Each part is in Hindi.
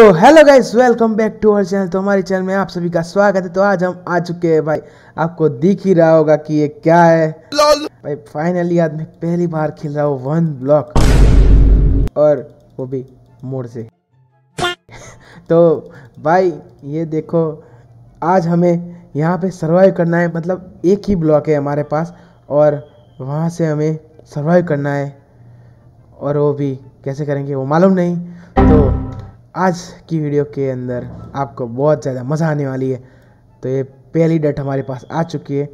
तो hello guys, welcome back to our channel. तो हमारे चैनल में आप सभी का स्वागत है। तो आज हम आ चुके हैं भाई, आपको दिख ही रहा होगा कि ये क्या है भाई। फाइनली आदमी पहली बार खेल रहा हो वन ब्लॉक, और वो भी मोड़ से। तो भाई ये देखो, आज हमें यहाँ पे सर्वाइव करना है। मतलब एक ही ब्लॉक है हमारे पास और वहाँ से हमें सर्वाइव करना है, और वो भी कैसे करेंगे वो मालूम नहीं। तो आज की वीडियो के अंदर आपको बहुत ज़्यादा मज़ा आने वाली है। तो ये पहली डट हमारे पास आ चुकी है।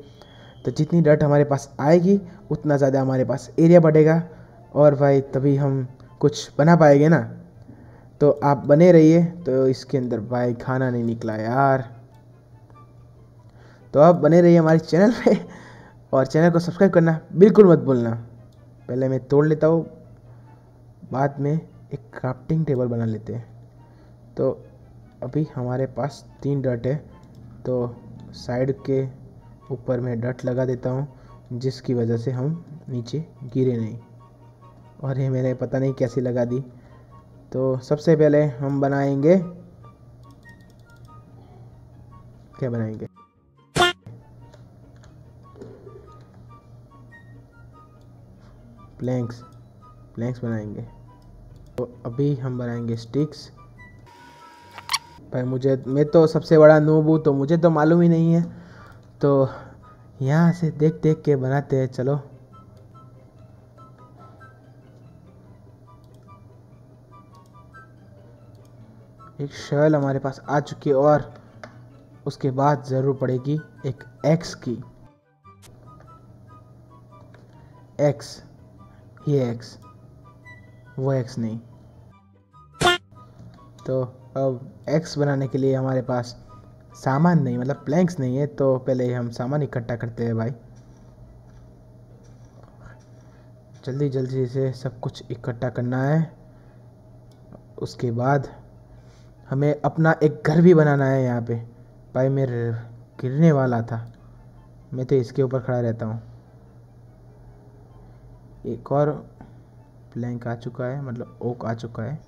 तो जितनी डट हमारे पास आएगी उतना ज़्यादा हमारे पास एरिया बढ़ेगा, और भाई तभी हम कुछ बना पाएंगे ना। तो आप बने रहिए। तो इसके अंदर भाई खाना नहीं निकला यार। तो आप बने रहिए हमारे चैनल पे, और चैनल को सब्सक्राइब करना बिल्कुल मत भूलना। पहले मैं तोड़ लेता हूँ, बाद में एक क्राफ्टिंग टेबल बना लेते हैं। तो अभी हमारे पास 3 डट है, तो साइड के ऊपर मैं डट लगा देता हूँ, जिसकी वजह से हम नीचे गिरे नहीं। और ये मैंने पता नहीं कैसे लगा दी। तो सबसे पहले हम बनाएंगे, क्या बनाएंगे, प्लैंक्स बनाएंगे। तो अभी हम बनाएंगे स्टिक्स। भाई मैं तो सबसे बड़ा नूब हूँ, तो मुझे तो मालूम ही नहीं है। तो यहाँ से देख देख के बनाते हैं। चलो एक शॉल हमारे पास आ चुकी है, और उसके बाद ज़रूर पड़ेगी एक एक्स की। एक्स, ये एक्स, वो एक्स नहीं। तो अब एक्स बनाने के लिए हमारे पास सामान नहीं, मतलब प्लैंक्स नहीं है। तो पहले हम सामान इकट्ठा करते हैं भाई, जल्दी जल्दी से सब कुछ इकट्ठा करना है। उसके बाद हमें अपना एक घर भी बनाना है। यहाँ पे भाई मैं गिरने वाला था, मैं तो इसके ऊपर खड़ा रहता हूँ। एक और प्लैंक आ चुका है, मतलब ओक आ चुका है।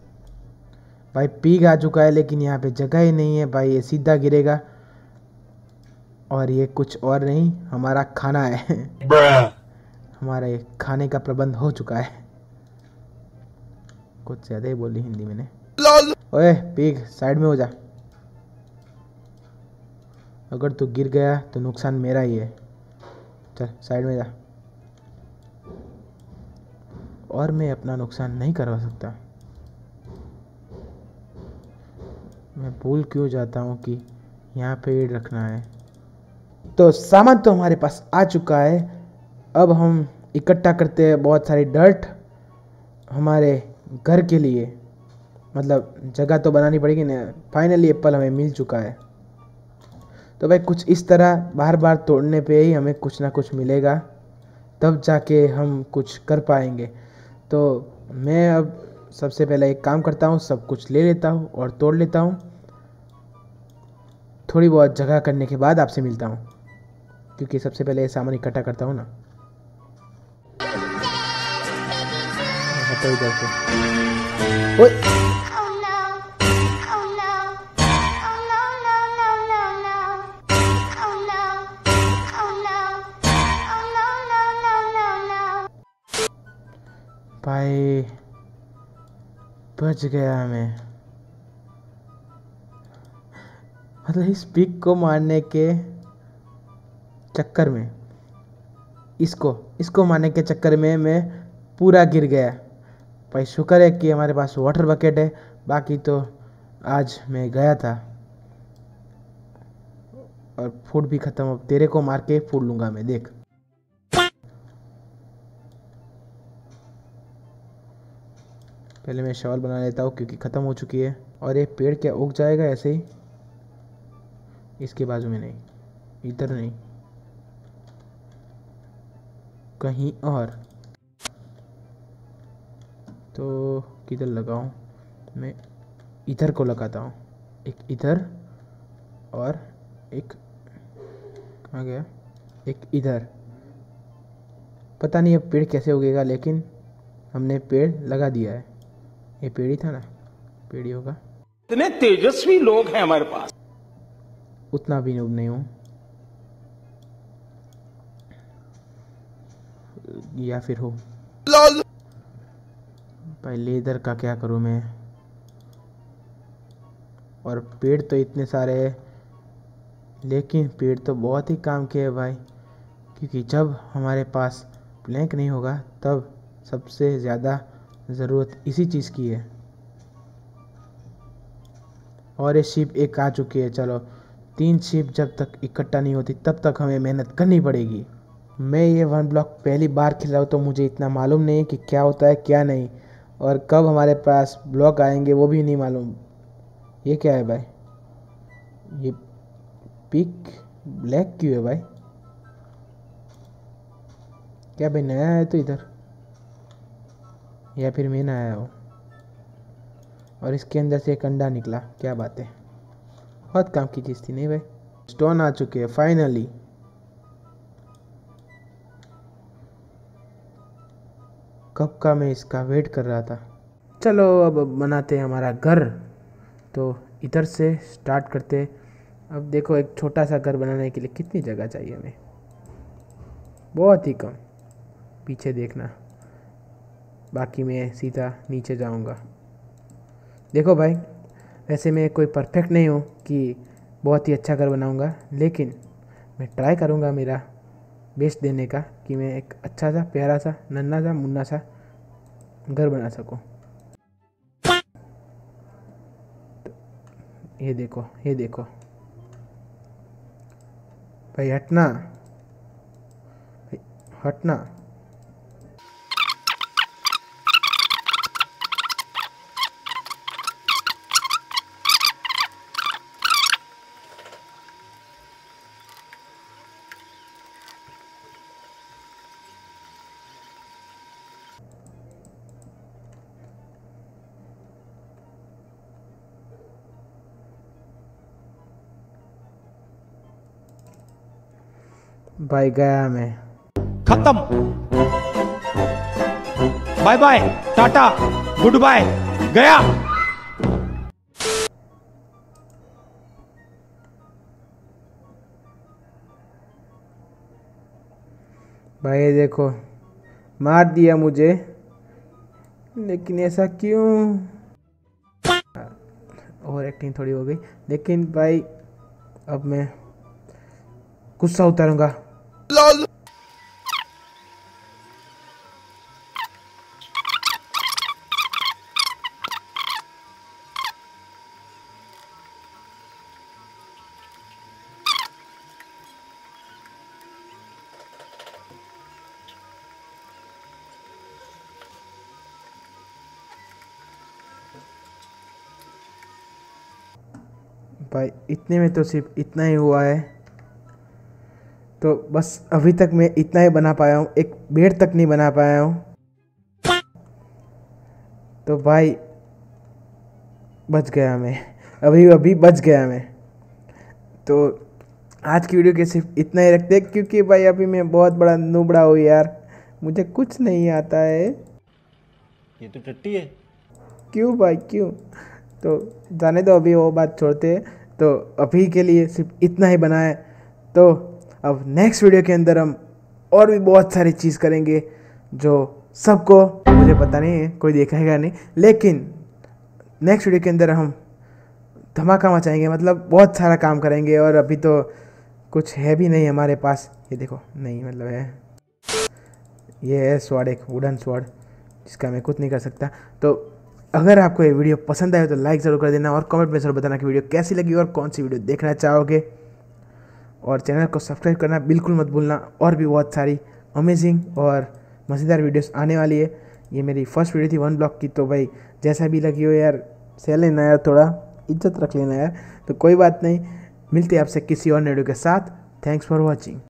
भाई पीग आ चुका है, लेकिन यहाँ पे जगह ही नहीं है भाई, ये सीधा गिरेगा। और ये कुछ और नहीं, हमारा खाना है। हमारा ये खाने का प्रबंध हो चुका है। कुछ ज़्यादा ही बोली हिंदी मैंने। ओए पीग, साइड में हो जा। अगर तू गिर गया तो नुकसान मेरा ही है। चल साइड में जा, और मैं अपना नुकसान नहीं करवा सकता। मैं भूल क्यों जाता हूँ कि यहाँ पेड़ रखना है। तो सामान तो हमारे पास आ चुका है। अब हम इकट्ठा करते हैं बहुत सारी डर्ट हमारे घर के लिए, मतलब जगह तो बनानी पड़ेगी ना। फाइनली एप्पल हमें मिल चुका है। तो भाई कुछ इस तरह बार बार तोड़ने पे ही हमें कुछ ना कुछ मिलेगा, तब जाके हम कुछ कर पाएंगे। तो मैं अब सबसे पहले एक काम करता हूँ, सब कुछ ले लेता हूँ और तोड़ लेता हूँ। थोड़ी बहुत जगह करने के बाद आपसे मिलता हूँ, क्योंकि सबसे पहले सामान इकट्ठा करता हूँ ना। ओए भाई बच गया मैं। मतलब इस पिक को मारने के चक्कर में, इसको मारने के चक्कर में मैं पूरा गिर गया। भाई शुक्र है कि हमारे पास वाटर बकेट है, बाकी तो आज मैं गया था। और फूड भी ख़त्म। अब तेरे को मार के फूड लूँगा मैं, देख। पहले मैं शॉल बना लेता हूँ, क्योंकि ख़त्म हो चुकी है। और ये पेड़ क्या उग जाएगा ऐसे ही? इसके बाजू में नहीं, इधर नहीं, कहीं और। तो किधर लगाऊँ मैं? इधर को लगाता हूँ, एक इधर और एक आ गया, एक इधर। पता नहीं अब पेड़ कैसे उगेगा, लेकिन हमने पेड़ लगा दिया है। ये पेड़ ही था ना, पेड़ ही होगा। इतने तेजस्वी लोग हैं हमारे पास। उतना भी नूब नहीं हूं या फिर हो। भाई लेदर का क्या करूं मैं, और पेड़ तो इतने सारे हैं लेकिन पेड़ तो बहुत ही काम के है भाई, क्योंकि जब हमारे पास ब्लैंक नहीं होगा तब सबसे ज़्यादा ज़रूरत इसी चीज़ की है। और ये शिप एक आ चुकी है, चलो 3 शिप जब तक इकट्ठा नहीं होती तब तक हमें मेहनत करनी पड़ेगी। मैं ये 1 ब्लॉक पहली बार खेल रहा हूँ तो मुझे इतना मालूम नहीं कि क्या होता है क्या नहीं, और कब हमारे पास ब्लॉक आएंगे वो भी नहीं मालूम। ये क्या है भाई, ये पिक ब्लैक क्यों है भाई? क्या भाई नया आया तो इधर, या फिर मैं ना आया हूँ? और इसके अंदर से एक अंडा निकला, क्या बात है, बहुत काम की चीज़ थी। नहीं भाई स्टोन आ चुके हैं फाइनली। कब का मैं इसका वेट कर रहा था। चलो अब बनाते हैं हमारा घर, तो इधर से स्टार्ट करते हैं। अब देखो एक छोटा सा घर बनाने के लिए कितनी जगह चाहिए हमें, बहुत ही कम। पीछे देखना, बाकी मैं सीधा नीचे जाऊंगा। देखो भाई वैसे मैं कोई परफेक्ट नहीं हूँ कि बहुत ही अच्छा घर बनाऊंगा, लेकिन मैं ट्राई करूंगा मेरा बेस्ट देने का कि मैं एक अच्छा सा प्यारा सा नन्हा सा मुन्ना सा घर बना सकूँ। तो ये देखो, ये देखो भाई, हटना हटना। भाई गया मैं, खत्म, bye bye tata goodbye, गया। भाई देखो मार दिया मुझे, लेकिन ऐसा क्यों? ओवर एक्टिंग थोड़ी हो गई, लेकिन भाई अब मैं गुस्सा उतारूंगा। लाल भाई इतने में तो सिर्फ इतना ही हुआ है, तो बस अभी तक मैं इतना ही बना पाया हूँ, एक बेड तक नहीं बना पाया हूँ। तो भाई बच गया मैं, अभी अभी बच गया मैं। तो आज की वीडियो के सिर्फ इतना ही रखते हैं, क्योंकि भाई अभी मैं बहुत बड़ा नूबड़ा हूँ यार, मुझे कुछ नहीं आता है। ये तो टट्टी है, क्यों भाई क्यों? तो जाने दो, अभी वो बात छोड़ते हैं। तो अभी के लिए सिर्फ इतना ही बना है, तो अब नेक्स्ट वीडियो के अंदर हम और भी बहुत सारी चीज़ करेंगे जो सबको, मुझे पता नहीं है कोई देखेगा नहीं, लेकिन नेक्स्ट वीडियो के अंदर हम धमाका मचाएंगे, मतलब बहुत सारा काम करेंगे। और अभी तो कुछ है भी नहीं हमारे पास, ये देखो नहीं मतलब है, ये है स्वॉर्ड, एक वुडन स्वॉर्ड जिसका मैं कुछ नहीं कर सकता। तो अगर आपको ये वीडियो पसंद आए तो लाइक ज़रूर कर देना, और कमेंट में ज़रूर बताना कि वीडियो कैसी लगी और कौन सी वीडियो देखना चाहोगे, और चैनल को सब्सक्राइब करना बिल्कुल मत भूलना। और भी बहुत सारी अमेजिंग और मज़ेदार वीडियोस आने वाली है। ये मेरी फर्स्ट वीडियो थी 1 ब्लॉक की, तो भाई जैसा भी लगी हो यार सह लेना यार, थोड़ा इज्जत रख लेना यार, तो कोई बात नहीं। मिलते हैं आपसे किसी और वीडियो के साथ, थैंक्स फॉर वॉचिंग।